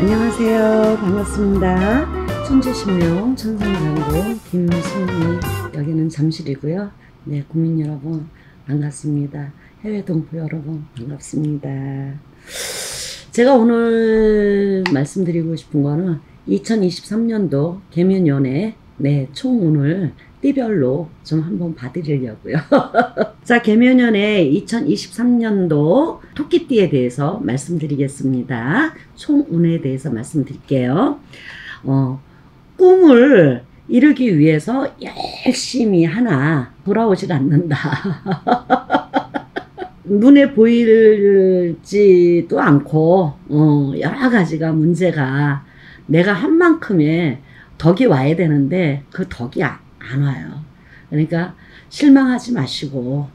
안녕하세요. 반갑습니다. 천지신명 천상장군 김승희, 여기는 잠실이고요. 네, 국민 여러분 반갑습니다. 해외 동포 여러분 반갑습니다. 제가 오늘 말씀드리고 싶은 거는 2023년도 계묘년에 네, 총 오늘 띠별로 좀 한번 봐드리려고요. 자, 계묘년에 2023년도 토끼띠에 대해서 말씀드리겠습니다. 총운에 대해서 말씀드릴게요. 꿈을 이루기 위해서 열심히 하나 돌아오질 않는다. 눈에 보이지도 않고 여러 가지가 문제가 내가 한 만큼의 덕이 와야 되는데 그 덕이 안 와요. 그러니까 실망하지 마시고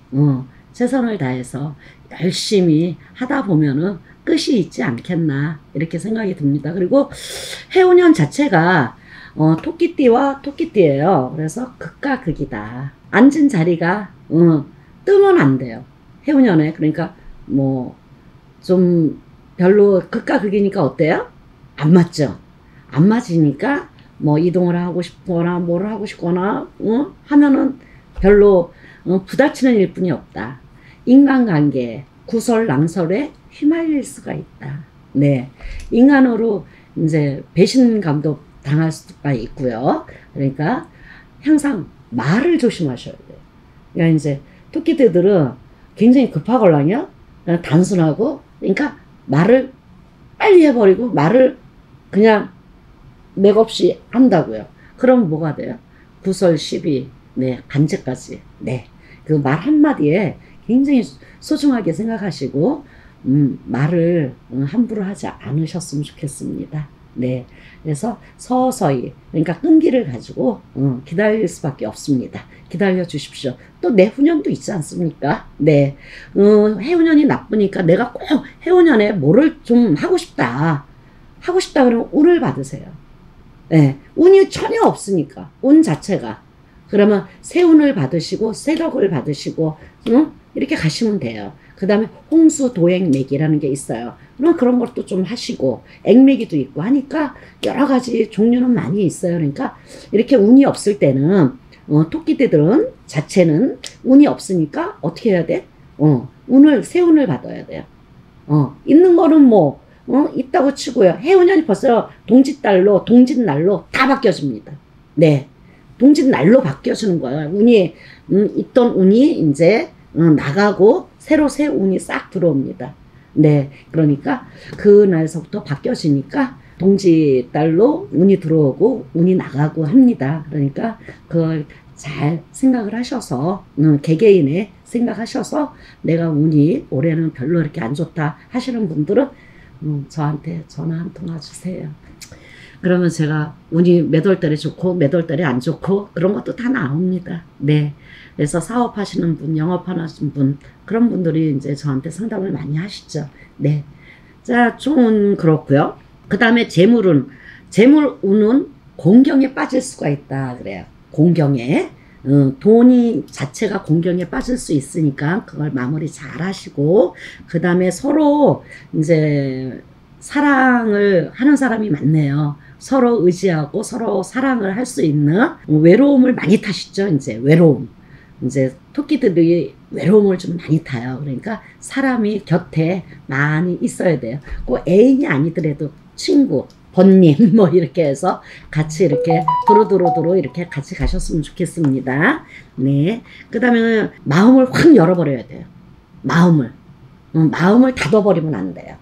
최선을 다해서 열심히 하다 보면은 끝이 있지 않겠나 이렇게 생각이 듭니다. 그리고 해오년 자체가 토끼띠와 토끼띠예요. 그래서 극과 극이다. 앉은 자리가 뜨면 안 돼요. 해오년에. 그러니까 뭐 좀 별로 극과 극이니까 어때요? 안 맞죠? 안 맞으니까 뭐 이동을 하고 싶거나 뭐를 하고 싶거나 하면은 별로 부딪히는 일뿐이 없다. 인간관계 구설낭설에 휘말릴 수가 있다. 네, 인간으로 이제 배신감도 당할 수가 있고요. 그러니까 항상 말을 조심하셔야 돼요. 그러니까 이제 토끼들은 굉장히 급하거든요. 단순하고, 그러니까 말을 빨리 해버리고 말을 그냥 맥없이 한다고요. 그럼 뭐가 돼요? 구설, 시비, 네, 간제까지. 네, 그 말 한마디에 굉장히 소중하게 생각하시고 말을 함부로 하지 않으셨으면 좋겠습니다. 네, 그래서 서서히, 그러니까 끈기를 가지고 기다릴 수밖에 없습니다. 기다려 주십시오. 또 내후년도 있지 않습니까? 네, 해후년이 나쁘니까 내가 꼭 해후년에 뭐를 좀 하고 싶다. 하고 싶다 그러면 운을 받으세요. 네, 운이 전혀 없으니까, 운 자체가. 그러면 새 운을 받으시고 새 덕을 받으시고 이렇게 가시면 돼요. 그 다음에 홍수 도액매기라는 게 있어요. 그럼 그런 것도 좀 하시고, 액매기도 있고 하니까 여러 가지 종류는 많이 있어요. 그러니까 이렇게 운이 없을 때는 토끼띠들은 자체는 운이 없으니까 어떻게 해야 돼? 운을, 새 운을 받아야 돼요. 있는 거는 뭐 있다고 치고요. 해운년이 벌써 동짓달로, 동짓날로 다 바뀌어집니다. 네, 동짓날로 바뀌어지는 거예요. 운이 있던 운이 이제 나가고 새로 새 운이 싹 들어옵니다. 네, 그러니까 그날서부터 바뀌어지니까 동짓달로 운이 들어오고 운이 나가고 합니다. 그러니까 그걸 잘 생각을 하셔서, 개개인의 생각하셔서, 내가 운이 올해는 별로 이렇게 안 좋다 하시는 분들은 저한테 전화 한 통화 주세요. 그러면 제가 운이 몇 월 달에 좋고 몇 월 달에 안 좋고 그런 것도 다 나옵니다. 네, 그래서 사업하시는 분, 영업하시는 분, 그런 분들이 이제 저한테 상담을 많이 하시죠. 네, 자, 총은 그렇고요. 그 다음에 재물은, 재물운은 공경에 빠질 수가 있다 그래요. 공경에, 돈이 자체가 공경에 빠질 수 있으니까 그걸 마무리 잘 하시고, 그 다음에 서로 이제 사랑을 하는 사람이 많네요. 서로 의지하고 서로 사랑을 할 수 있는, 외로움을 많이 타시죠. 이제 외로움, 이제 토끼들이 외로움을 좀 많이 타요. 그러니까 사람이 곁에 많이 있어야 돼요. 꼭 애인이 아니더라도 친구, 번님 뭐 이렇게 해서 같이 이렇게 도로도로도로 이렇게 같이 가셨으면 좋겠습니다. 네, 그 다음에 마음을 확 열어버려야 돼요. 마음을, 마음을 닫아버리면 안 돼요.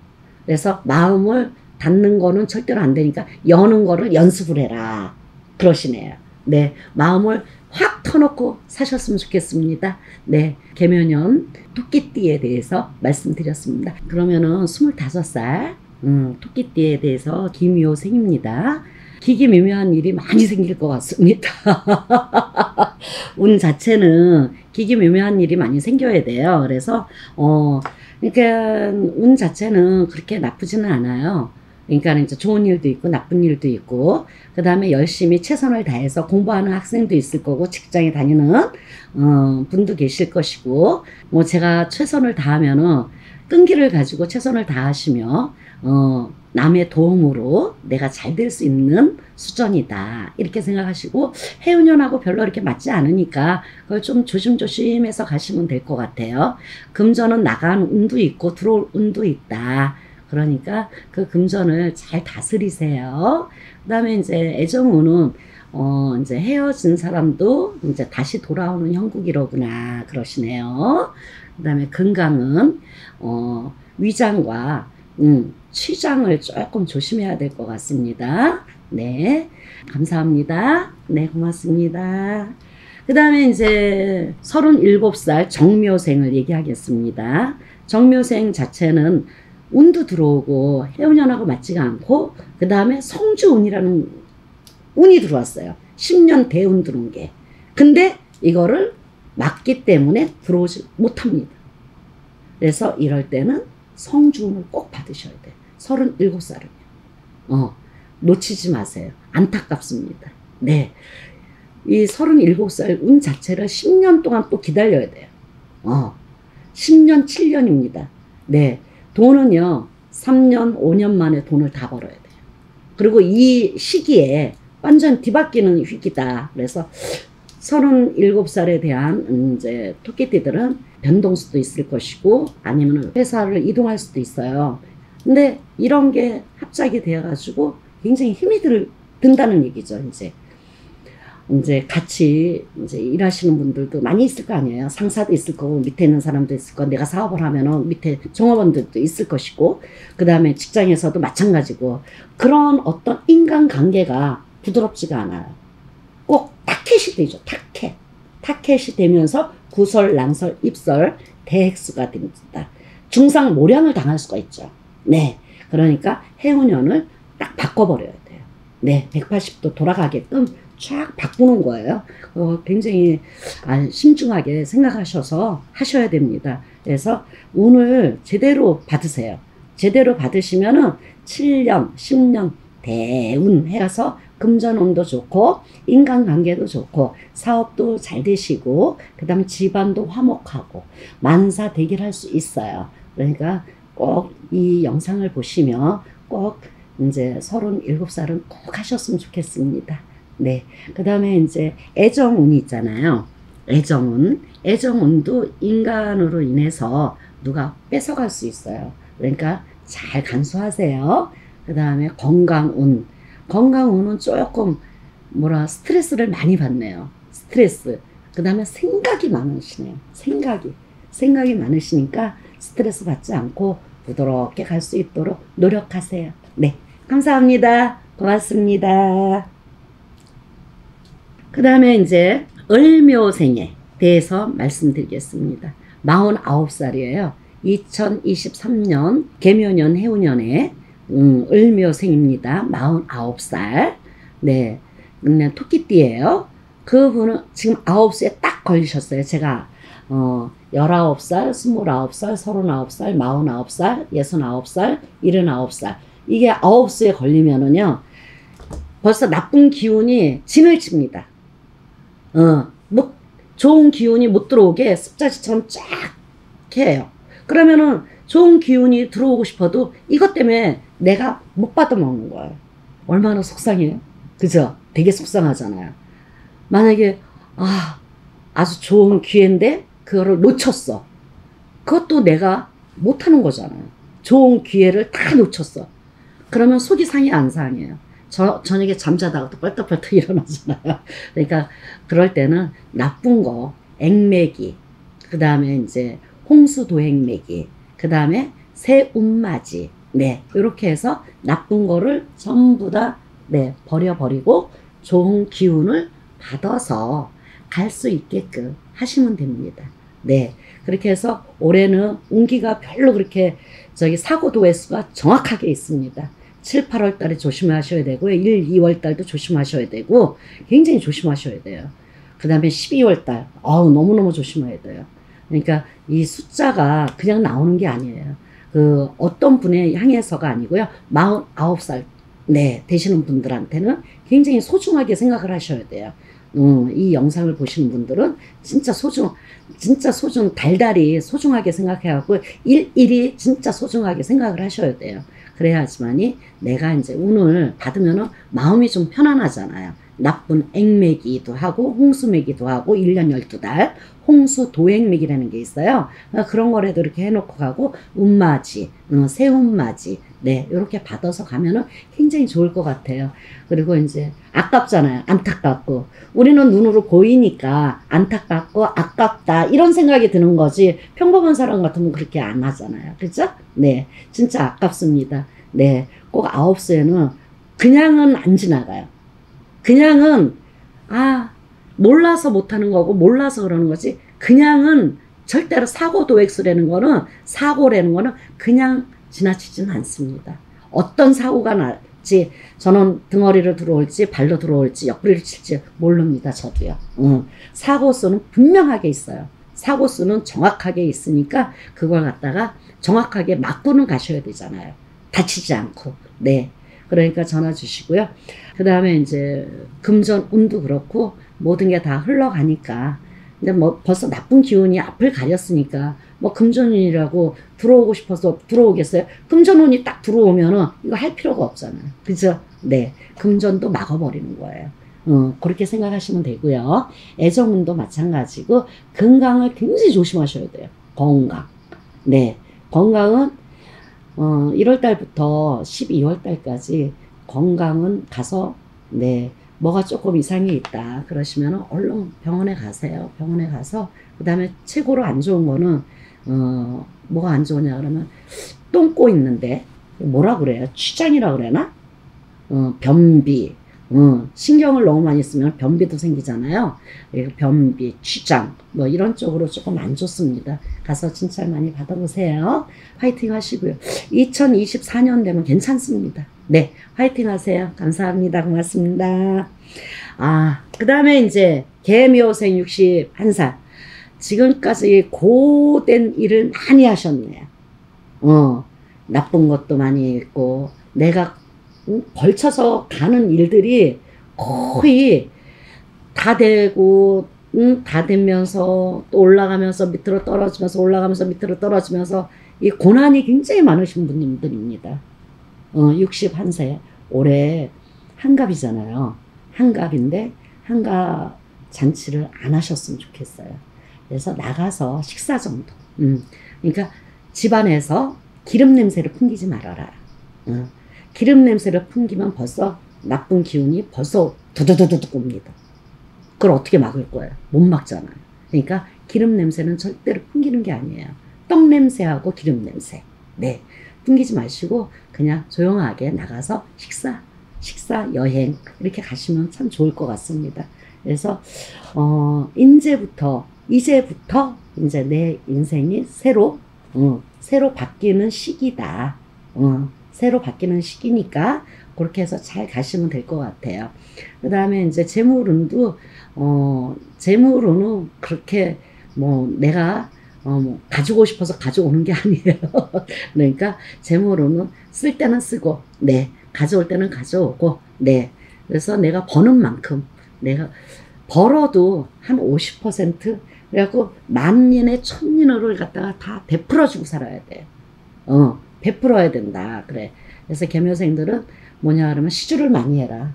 그래서 마음을 닫는 거는 절대로 안 되니까 여는 거를 연습을 해라 그러시네요. 네, 마음을 확 터놓고 사셨으면 좋겠습니다. 네, 계묘년 토끼띠에 대해서 말씀드렸습니다. 그러면은 25살 토끼띠에 대해서 개묘생입니다. 기기묘묘한 일이 많이 생길 것 같습니다. 운 자체는 기기묘묘한 일이 많이 생겨야 돼요. 그래서 그러니까 운 자체는 그렇게 나쁘지는 않아요. 그러니까 이제 좋은 일도 있고 나쁜 일도 있고, 그 다음에 열심히 최선을 다해서 공부하는 학생도 있을 거고, 직장에 다니는 분도 계실 것이고, 뭐 제가 최선을 다하면은 끈기를 가지고 최선을 다하시며 남의 도움으로 내가 잘 될 수 있는 수전이다 이렇게 생각하시고, 해운년하고 별로 이렇게 맞지 않으니까 그걸 좀 조심조심해서 가시면 될 것 같아요. 금전은 나간 운도 있고 들어올 운도 있다. 그러니까 그 금전을 잘 다스리세요. 그 다음에 이제 애정운은 이제 헤어진 사람도 이제 다시 돌아오는 형국이로구나 그러시네요. 그 다음에 건강은 위장과 취장을 조금 조심해야 될 것 같습니다. 네, 감사합니다. 네, 고맙습니다. 그 다음에 이제 37살 정묘생을 얘기하겠습니다. 정묘생 자체는 운도 들어오고 해운년하고 맞지가 않고, 그 다음에 성주운이라는 운이 들어왔어요. 10년 대운 들어온 게. 근데 이거를 맞기 때문에 들어오지 못합니다. 그래서 이럴 때는 성주운을 꼭 받으셔야 돼요. 37살은요. 놓치지 마세요. 안타깝습니다. 네. 이 37살 운 자체를 10년 동안 또 기다려야 돼요. 10년, 7년입니다. 네. 돈은요, 3년, 5년 만에 돈을 다 벌어야 돼요. 그리고 이 시기에 완전 뒤바뀌는 위기다. 그래서 37살에 대한 이제 토끼띠들은 변동수도 있을 것이고, 아니면 회사를 이동할 수도 있어요. 근데 이런 게 합작이 되어가지고 굉장히 힘이 든다는 얘기죠. 이제 같이 이제 일하시는 분들도 많이 있을 거 아니에요. 상사도 있을 거고, 밑에 있는 사람도 있을 거고, 내가 사업을 하면은 밑에 종업원들도 있을 것이고, 그 다음에 직장에서도 마찬가지고, 그런 어떤 인간관계가 부드럽지가 않아요. 꼭 타켓이 되죠. 타켓. 타켓이 되면서 구설, 난설, 입설, 대핵수가 됩니다. 중상 모량을 당할 수가 있죠. 네. 그러니까 해운년을 딱 바꿔버려야 돼요. 네. 180도 돌아가게끔 쫙 바꾸는 거예요. 굉장히 신중하게 생각하셔서 하셔야 됩니다. 그래서 운을 제대로 받으세요. 제대로 받으시면은 7년, 10년 대운 해서 금전운도 좋고, 인간관계도 좋고, 사업도 잘 되시고, 그 다음 집안도 화목하고, 만사 대결할 수 있어요. 그러니까 꼭 이 영상을 보시면 꼭 이제 37살은 꼭 하셨으면 좋겠습니다. 네, 그 다음에 이제 애정운이 있잖아요. 애정운도 인간으로 인해서 누가 뺏어갈 수 있어요. 그러니까 잘 간수하세요. 그 다음에 건강운은 조금 스트레스를 많이 받네요. 스트레스. 그 다음에 생각이 많으시네요. 생각이 많으시니까 스트레스 받지 않고 부드럽게 갈 수 있도록 노력하세요. 네, 감사합니다. 고맙습니다. 그 다음에 이제 을묘생에 대해서 말씀드리겠습니다. 49살이에요. 2023년 계묘년 해운년에 을묘생입니다. 49살. 네, 토끼띠예요. 그분은 지금 9시에 딱 걸리셨어요. 제가 19살, 29살, 39살, 49살, 69살, 79살, 이게 9시에 걸리면은요 벌써 나쁜 기운이 진을 칩니다. 좋은 기운이 못 들어오게 습자지처럼 쫙 해요. 그러면은 좋은 기운이 들어오고 싶어도 이것 때문에 내가 못 받아먹는 거예요. 얼마나 속상해요. 그죠? 되게 속상하잖아요. 만약에 아주 좋은 기회인데 그거를 놓쳤어. 그것도 내가 못하는 거잖아요. 좋은 기회를 다 놓쳤어. 그러면 속이 상해, 안 상해요? 저녁에 잠자다가 또 뻘떡뻘떡 일어나잖아요. 그러니까 그럴 때는 나쁜 거, 액매기, 그 다음에 이제 홍수도액매기, 그 다음에 새운맞이, 네, 이렇게 해서 나쁜 거를 전부 다 버려버리고 좋은 기운을 받아서 갈 수 있게끔 하시면 됩니다. 네, 그렇게 해서 올해는 운기가 별로 그렇게 사고 도회수가 정확하게 있습니다. 7, 8월 달에 조심하셔야 되고요. 1, 2월 달도 조심하셔야 되고, 굉장히 조심하셔야 돼요. 그 다음에 12월 달, 너무너무 조심해야 돼요. 그러니까 이 숫자가 그냥 나오는 게 아니에요. 어떤 분의 향해서가 아니고요. 49살, 되시는 분들한테는 굉장히 소중하게 생각을 하셔야 돼요. 이 영상을 보시는 분들은 진짜 소중 달달이 소중하게 생각해갖고 일일이 진짜 소중하게 생각을 하셔야 돼요. 그래야지만이 내가 이제 운을 받으면은 마음이 좀 편안하잖아요. 나쁜 액매기도 하고 홍수매기도 하고 1년 12달 홍수 도액맥이라는 게 있어요. 그런 거라도 이렇게 해놓고 가고 운맞이, 새운맞이, 네, 이렇게 받아서 가면은 굉장히 좋을 것 같아요. 그리고 이제 아깝잖아요. 안타깝고. 우리는 눈으로 보이니까 안타깝고 아깝다 이런 생각이 드는 거지 평범한 사람 같으면 그렇게 안 하잖아요. 그죠? 네, 진짜 아깝습니다. 네, 꼭 9시에는 그냥은 안 지나가요. 그냥은 몰라서 못하는 거고 몰라서 그러는 거지 그냥은 절대로 사고 도액수라는 거는 사고라는 거는 그냥 지나치진 않습니다. 어떤 사고가 날지 저는 등어리로 들어올지 발로 들어올지 옆구리를 칠지 모릅니다. 저도요. 사고수는 분명하게 있어요. 사고수는 정확하게 있으니까 그걸 갖다가 정확하게 맞고는 가셔야 되잖아요. 다치지 않고. 네. 그러니까 전화 주시고요. 그 다음에 이제 금전 운도 그렇고 모든 게 다 흘러가니까 근데 뭐 벌써 나쁜 기운이 앞을 가렸으니까 뭐 금전운이라고 들어오고 싶어서 들어오겠어요? 금전운이 딱 들어오면은 이거 할 필요가 없잖아요. 그죠? 네. 금전도 막아버리는 거예요. 그렇게 생각하시면 되고요. 애정운도 마찬가지고 건강을 굉장히 조심하셔야 돼요. 건강. 네. 건강은 1월달부터 12월달까지 건강은 가서 네 뭐가 조금 이상이 있다 그러시면 얼른 병원에 가세요. 병원에 가서 그 다음에 최고로 안 좋은 거는 뭐가 안 좋으냐 그러면 똥꼬 있는데 뭐라 그래요? 취장이라 그래나? 변비 신경을 너무 많이 쓰면 변비도 생기잖아요. 변비, 취장 뭐 이런 쪽으로 조금 안 좋습니다. 가서 진찰 많이 받아보세요. 화이팅 하시고요. 2024년 되면 괜찮습니다. 네, 화이팅 하세요. 감사합니다. 고맙습니다. 그 다음에 이제 개묘생 61살 지금까지 고된 일을 많이 하셨네요. 나쁜 것도 많이 있고 내가 걸쳐서 가는 일들이 거의 다 되고 다 되면서 또 올라가면서 밑으로 떨어지면서 올라가면서 밑으로 떨어지면서 이 고난이 굉장히 많으신 분들입니다. 61세 올해 한갑이잖아요. 한갑인데 한갑 잔치를 안 하셨으면 좋겠어요. 그래서 나가서 식사 정도 그러니까 집안에서 기름 냄새를 풍기지 말아라. 기름 냄새를 풍기면 벌써 나쁜 기운이 벌써 두두두두둑 옵니다. 그걸 어떻게 막을 거예요? 못 막잖아요. 그러니까 기름 냄새는 절대로 풍기는 게 아니에요. 떡 냄새하고 기름 냄새. 네. 풍기지 마시고 그냥 조용하게 나가서 식사, 여행 이렇게 가시면 참 좋을 것 같습니다. 그래서 이제부터 내 인생이 새로 바뀌는 시기다. 새로 바뀌는 시기니까 그렇게 해서 잘 가시면 될 것 같아요. 그 다음에 이제 재물운도 재물운은 그렇게 뭐 내가 뭐 가지고 싶어서 가져오는 게 아니에요. 그러니까 재물운은 쓸 때는 쓰고 네 가져올 때는 가져오고 네 그래서 내가 버는 만큼 내가 벌어도 한 50% 그래갖고 만년에 천년을 갖다가 다 베풀어주고 살아야 돼요. 베풀어야 된다. 그래. 그래서 개묘생들은 뭐냐 그러면 시주를 많이 해라.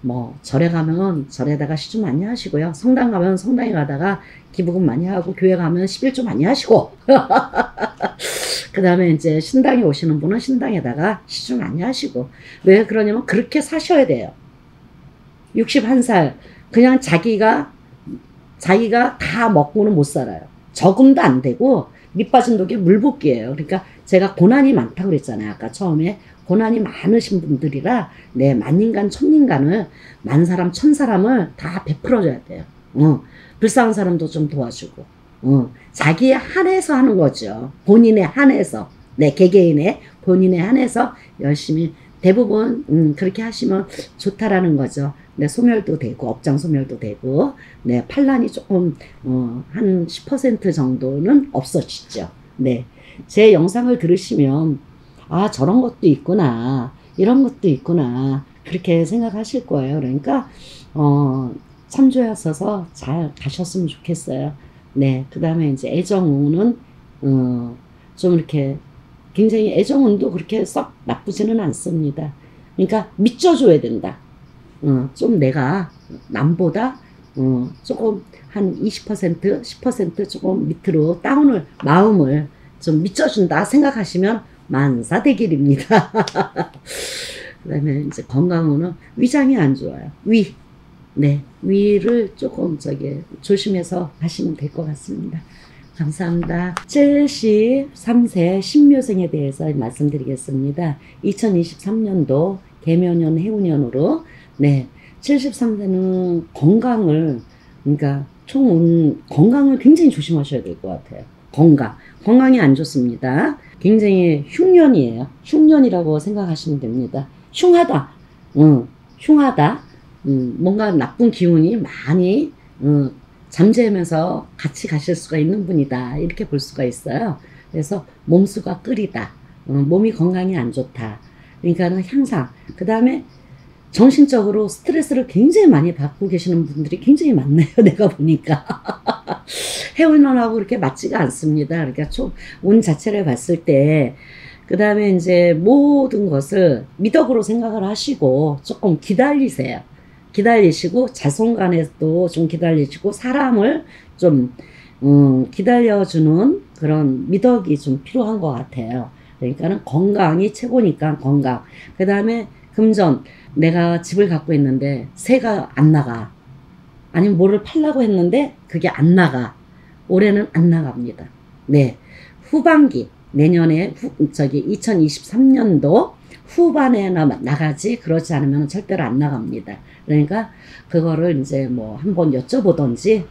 뭐 절에 가면 절에다가 시주 많이 하시고요. 성당 가면 성당에 가다가 기부금 많이 하고 교회 가면 11조 많이 하시고 그 다음에 이제 신당에 오시는 분은 신당에다가 시주 많이 하시고 왜 그러냐면 그렇게 사셔야 돼요. 61살 그냥 자기가 다 먹고는 못 살아요. 저금도 안 되고 밑 빠진 독에 물 붓기예요. 그러니까 제가 고난이 많다고 그랬잖아요. 아까 처음에 고난이 많으신 분들이라 네, 만인간 천인간을 만사람 천사람을 다 베풀어줘야 돼요. 불쌍한 사람도 좀 도와주고 자기의 한에서 하는 거죠. 본인의 한에서 네, 개개인의 본인의 한에서 열심히 대부분 그렇게 하시면 좋다라는 거죠. 네, 소멸도 되고 업장 소멸도 되고 네, 판란이 조금 한 10% 정도는 없어지죠. 네, 제 영상을 들으시면 저런 것도 있구나 이런 것도 있구나 그렇게 생각하실 거예요. 그러니까 참조였어서 잘 가셨으면 좋겠어요. 네, 그 다음에 이제 애정운은 좀 이렇게 굉장히 애정운도 그렇게 썩 나쁘지는 않습니다. 그러니까 믿어줘야 된다. 좀 내가 남보다 조금 한 20%, 10% 조금 밑으로 다운을, 마음을 좀 믿어준다 생각하시면 만사대길입니다. 그 다음에 이제 건강운은 위장이 안 좋아요. 위. 네. 위를 조금 저기 조심해서 하시면 될 것 같습니다. 감사합니다. 73세 신묘생에 대해서 말씀드리겠습니다. 2023년도 계묘년 해운년으로, 네. 73세는 건강을, 그러니까 총운, 건강을 굉장히 조심하셔야 될 것 같아요. 건강. 건강이 안 좋습니다. 굉장히 흉년이에요. 흉년이라고 생각하시면 됩니다. 흉하다. 흉하다. 뭔가 나쁜 기운이 많이 잠재우면서 같이 가실 수가 있는 분이다. 이렇게 볼 수가 있어요. 그래서 몸수가 끓이다. 몸이 건강이 안 좋다. 그러니까는 향상. 그 다음에 정신적으로 스트레스를 굉장히 많이 받고 계시는 분들이 굉장히 많네요. 내가 보니까. 해운년하고 그렇게 맞지가 않습니다. 그러니까 좀 운 자체를 봤을 때, 그 다음에 이제 모든 것을 미덕으로 생각을 하시고 조금 기다리세요. 기다리시고 자손간에도 좀 기다리시고 사람을 좀 기다려주는 그런 미덕이 좀 필요한 것 같아요. 그러니까는 건강이 최고니까 건강. 그 다음에 금전. 내가 집을 갖고 있는데 새가 안 나가. 아니면 뭐를 팔려고 했는데 그게 안 나가. 올해는 안 나갑니다. 네. 후반기. 내년에 2023년도 후반에나 나가지, 그렇지 않으면 절대로 안 나갑니다. 그러니까 그거를 이제 뭐 한번 여쭤보던지,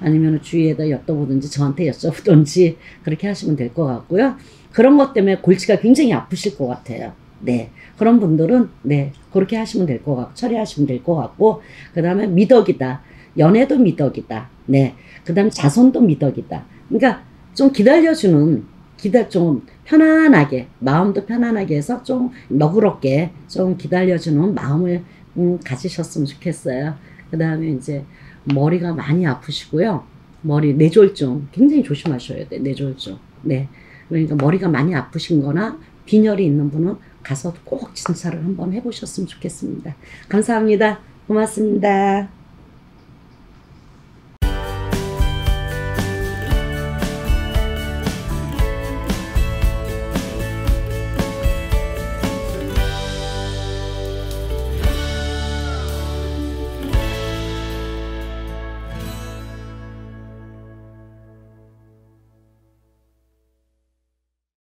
아니면 주위에다 여쭤보던지 저한테 여쭤보던지 그렇게 하시면 될 것 같고요. 그런 것 때문에 골치가 굉장히 아프실 것 같아요. 네, 그런 분들은 네 그렇게 하시면 될 것 같고, 처리하시면 될 것 같고, 그 다음에 미덕이다. 연애도 미덕이다. 네, 그 다음에 자손도 미덕이다. 그러니까 좀 기다려주는, 좀 편안하게, 마음도 편안하게 해서 좀 너그럽게 좀 기다려주는 마음을 가지셨으면 좋겠어요. 그 다음에 이제 머리가 많이 아프시고요. 머리 뇌졸중 굉장히 조심하셔야 돼. 뇌졸중. 네, 그러니까 머리가 많이 아프신 거나 빈혈이 있는 분은 가서 꼭 진찰을 한번 해보셨으면 좋겠습니다. 감사합니다. 고맙습니다.